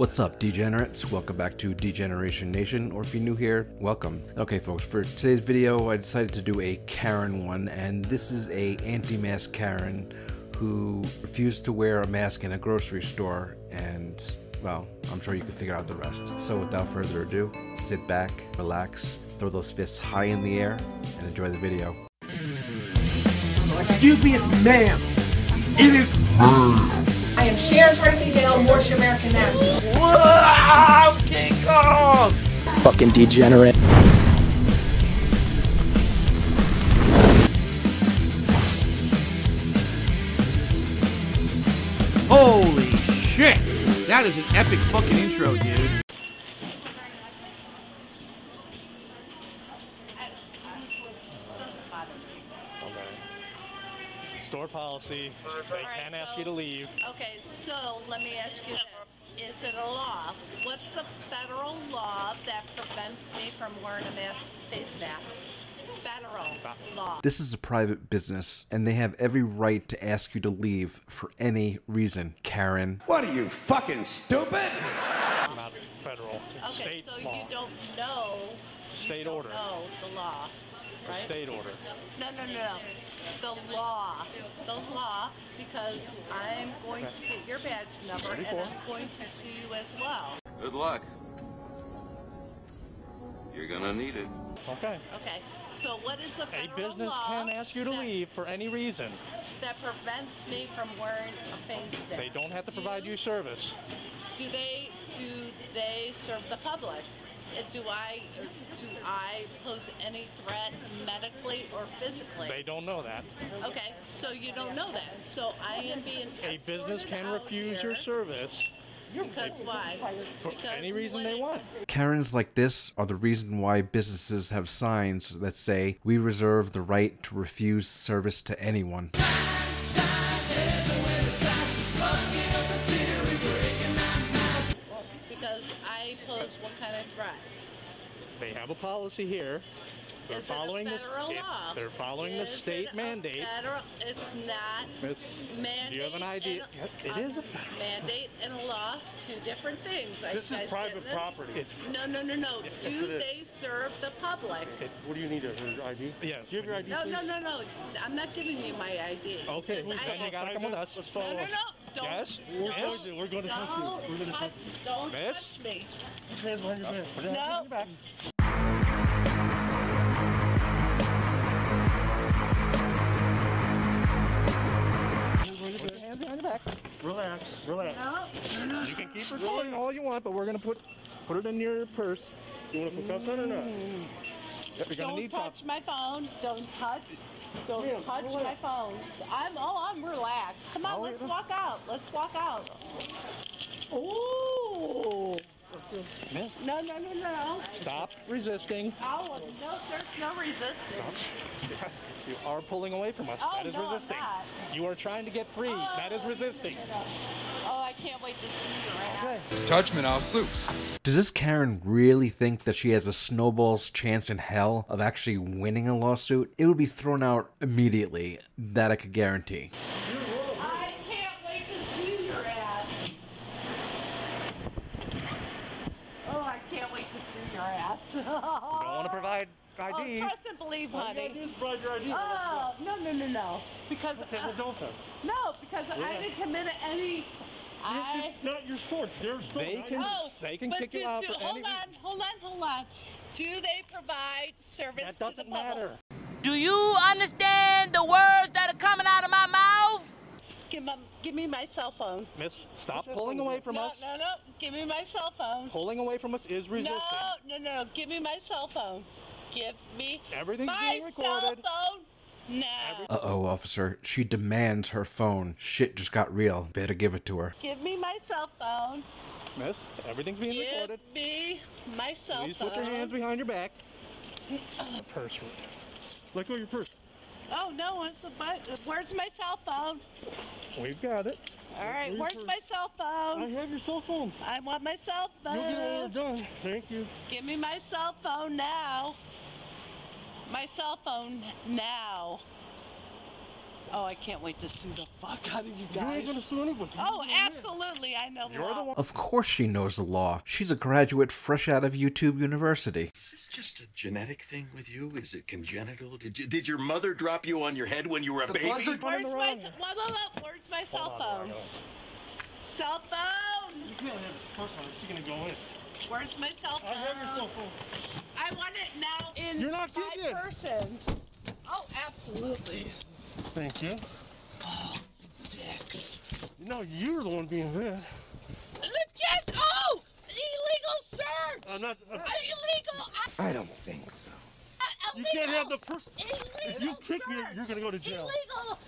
What's up, degenerates? Welcome back to Degeneration Nation, or if you're new here, welcome. Okay folks, for today's video I decided to do a Karen one, and this is a anti-mask Karen who refused to wear a mask in a grocery store, and well, I'm sure you can figure out the rest. So without further ado, sit back, relax, throw those fists high in the air, and enjoy the video. Excuse me, it's ma'am. It is ma'am. I am Cher Tracy Hale, Warshi American National. Whoa, King Kong! Fucking degenerate. Holy shit! That is an epic fucking intro, dude. Store policy, they can ask you to leave. Okay, so let me ask you this. Is it a law? What's the federal law that prevents me from wearing a mask, face mask? Federal law. This is a private business, and they have every right to ask you to leave for any reason, Karen. What are you, fucking stupid? Not federal, it's state law. Okay, so you don't know. State order. You don't know the law. Right? State order. No. The law, because I'm going to get your badge number and I'm going to sue you as well. Good luck. You're gonna need it. Okay. Okay. So what is the federal law? A business can ask you to leave for any reason. That prevents me from wearing a face mask. They don't have to provide you service. Do they serve the public? Do I pose any threat medically or physically? They don't know that. Okay, so you don't know that. So I am being escorted. A business can refuse your service. Because why? For any reason they want. Karens like this are the reason why businesses have signs that say, "We reserve the right to refuse service to anyone." What kind of threat? They have a policy here. They're following the federal law. They're following the state mandate. It's not mandate. Do you have an idea? It is a federal mandate and a law, two different things. This is private property. No. Do they serve the public? What do you need? Her ID? Yes. Do you have your ID? No. I'm not giving you my ID. Okay. You gotta come with us. Let's follow. No. Don't, yes, we're going to touch you. We're going to touch you. Don't touch me. No. Hands behind your back. Relax. No. You can keep her going all you want, but we're going to put it in your purse. You want to put cuffs on or not? Yep, don't touch my phone. Don't touch my phone. I'm relaxed. Come on, let's walk out. Ooh. No. Stop resisting. Oh, no, there's no resistance. Stop. You are pulling away from us. Oh, that is resisting. I'm not. You are trying to get free. Oh, that is resisting. Oh, I can't wait to see you right now. Judgment, I'll sue. Does this Karen really think that she has a snowball's chance in hell of actually winning a lawsuit? It would be thrown out immediately. That I could guarantee. You don't want to provide ID. Oh, trust and believe, honey. You provide your ID. Oh, no. Because I didn't commit any. It's not your store. It's their store. They can kick you out. Hold on. Do they provide service to the public? That doesn't matter. Do you understand the words that are coming out of my mouth? Give me my cell phone. Miss, stop pulling away from us. No. Give me my cell phone. Pulling away from us is resisting. No. Give me my cell phone. Give me my cell phone now. Uh-oh, officer. She demands her phone. Shit just got real. Better give it to her. Give me my cell phone. Miss, everything's being recorded. Give me my cell phone. Please put your hands behind your back. Purse. Let go of your purse. Oh, no, where's my cell phone? We've got it. All right, where's my cell phone? I have your cell phone. I want my cell phone. You'll get all done. Thank you. Give me my cell phone now. My cell phone now. Oh, I can't wait to sue the fuck out of you guys. You ain't gonna sue anybody. Oh, absolutely, I know the law. Of course she knows the law. She's a graduate fresh out of YouTube University. Is this just a genetic thing with you? Is it congenital? Did your mother drop you on your head when you were a baby? Where's my cell phone? Cell phone! You can't have this person. She's gonna go in. Where's my cell phone? I have your cell phone. I want it now in five persons. Oh, absolutely. Thank you. Oh, dicks. No, you're the one being there. Look at, oh, illegal search. I'm not. Illegal. I don't think so. Illegal, you can't have the person. If you kick me, you're going to go to jail. Illegal.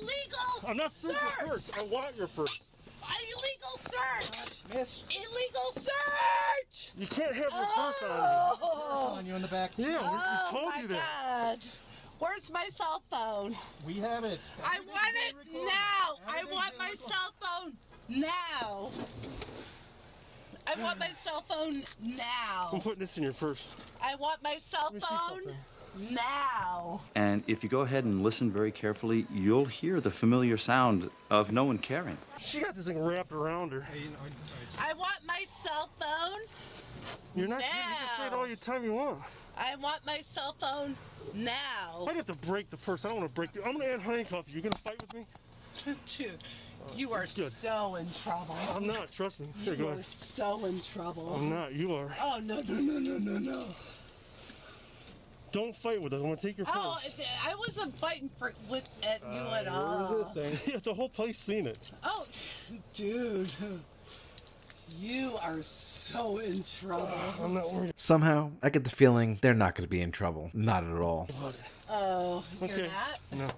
Illegal. I'm not searching your purse. I want your purse. Illegal search. Miss. Illegal search. You can't have your purse on you. On you in the back. Yeah, oh, we told you that. God. Where's my cell phone? We have it. I want it now. I want my cell phone now. I want my cell phone now. I'm putting this in your purse. I want my cell phone now. And if you go ahead and listen very carefully, you'll hear the familiar sound of no one caring. She got this thing wrapped around her. I want my cell phone. You're not. You can say it all your time you want. I want my cell phone now. I'd have to break the purse. I don't want to break the. I'm going to add handcuff. You going to fight with me? Dude, you are so in trouble. I'm not. Trust me. Here, you are so in trouble. I'm not. You are. Oh, no, no, no, no, no, no. Don't fight with us. I'm going to take your purse. Oh, I wasn't fighting with you at all. Yeah, the whole place seen it. Oh, dude. You are so in trouble. I'm not worried. Somehow, I get the feeling they're not going to be in trouble. Not at all. Oh, you're not? No.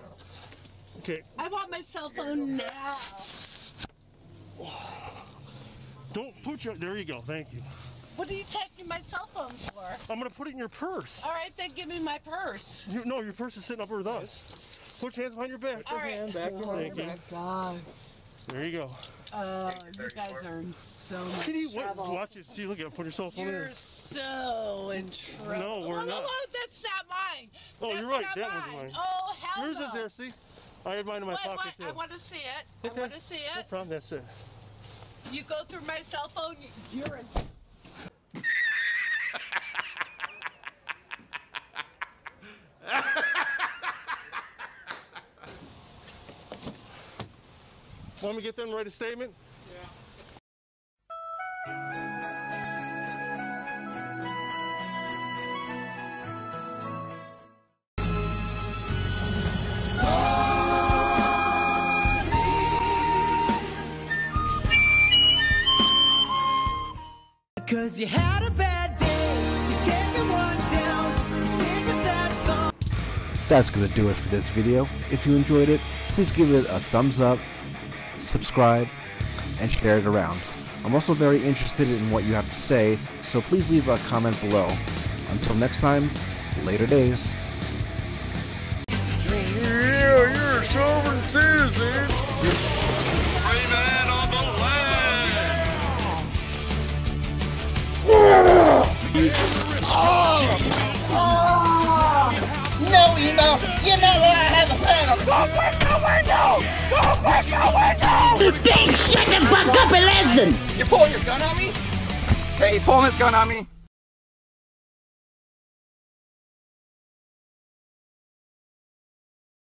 Okay. I want my cell phone now. Don't put your... There you go. Thank you. What are you taking my cell phone for? I'm going to put it in your purse. All right, then give me my purse. No, your purse is sitting up with us. Put your hands behind your back. All right. Thank you. Oh, my God. There you go. Oh, you guys are in so much trouble. Watch it. See, look at it. Put yourself on there. You're so in trouble. No, we're not. Oh, that's not mine. Oh, that's you're right. That one's mine. Oh, hell no. Yours is there, see? I had mine in my pocket, too. I want to see it. Okay. I want to see it. No problem. That's it. You go through my cell phone, you're in trouble. Want me to get them to write a statement? Yeah. Cause you had a bad day, you take me one down, you sing a sad song. That's gonna do it for this video. If you enjoyed it, please give it a thumbs up, subscribe, and share it around. I'm also very interested in what you have to say, so please leave a comment below. Until next time, later days. Yeah, you're a sovereign citizen. Raven on the land. No, you're not allowed to have a plan. Go break the window! You shut the fuck up and listen! You pull your gun on me? Hey, he's pulling his gun on me.